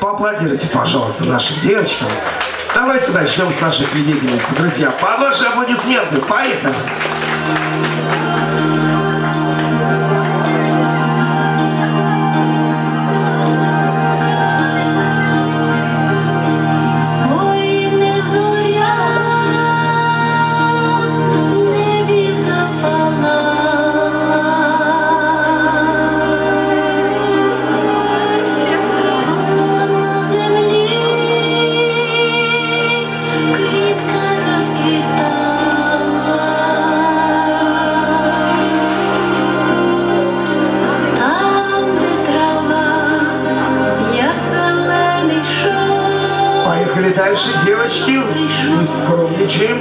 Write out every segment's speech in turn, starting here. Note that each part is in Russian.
поаплодируйте, пожалуйста, нашим девочкам. Давайте начнем с нашей свидетельницы, друзья. По нашей аплодисменты, поехали. Дальше, девочки, мы скромничаем.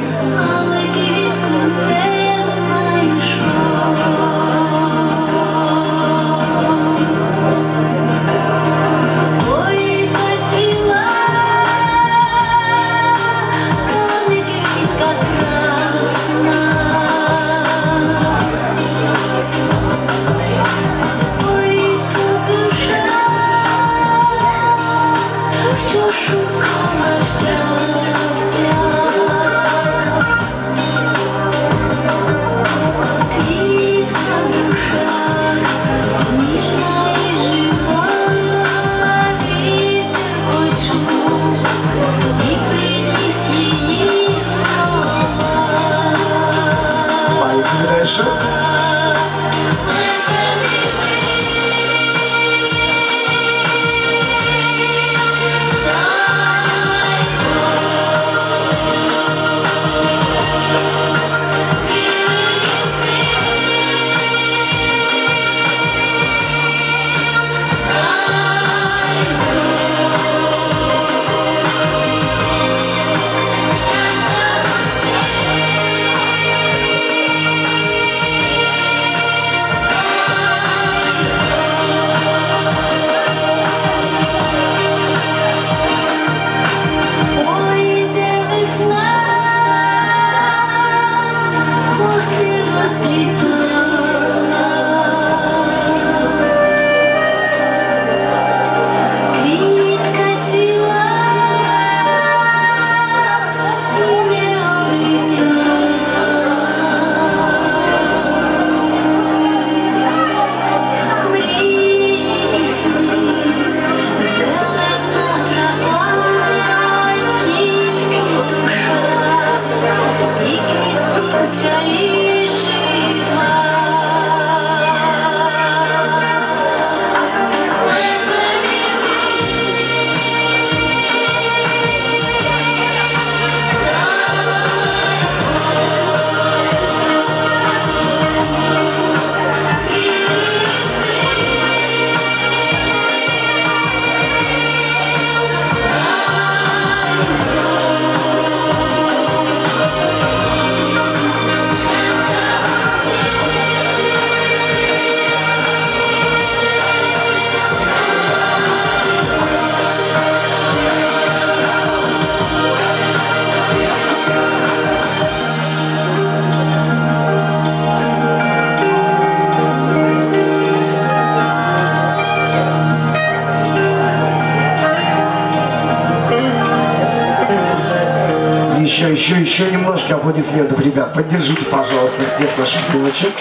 Еще немножко аплодисментов, ребят. Поддержите, пожалуйста, всех наших девочек.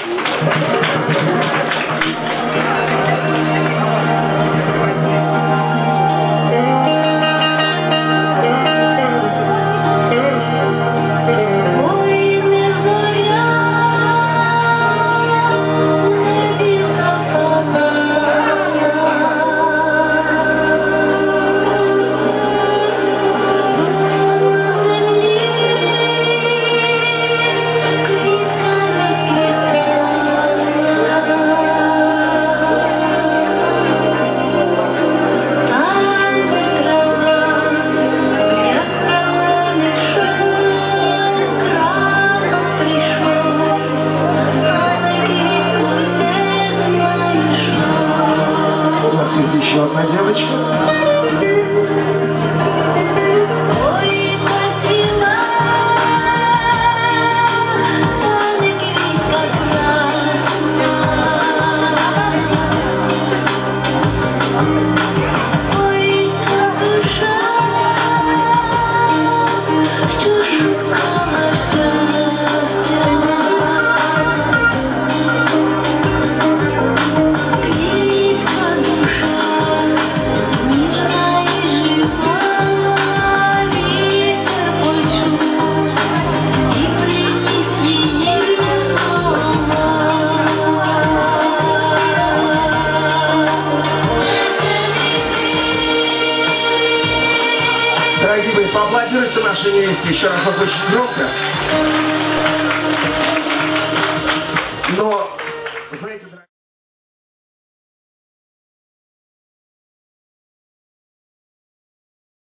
нашем месте. Еще раз обычный громко.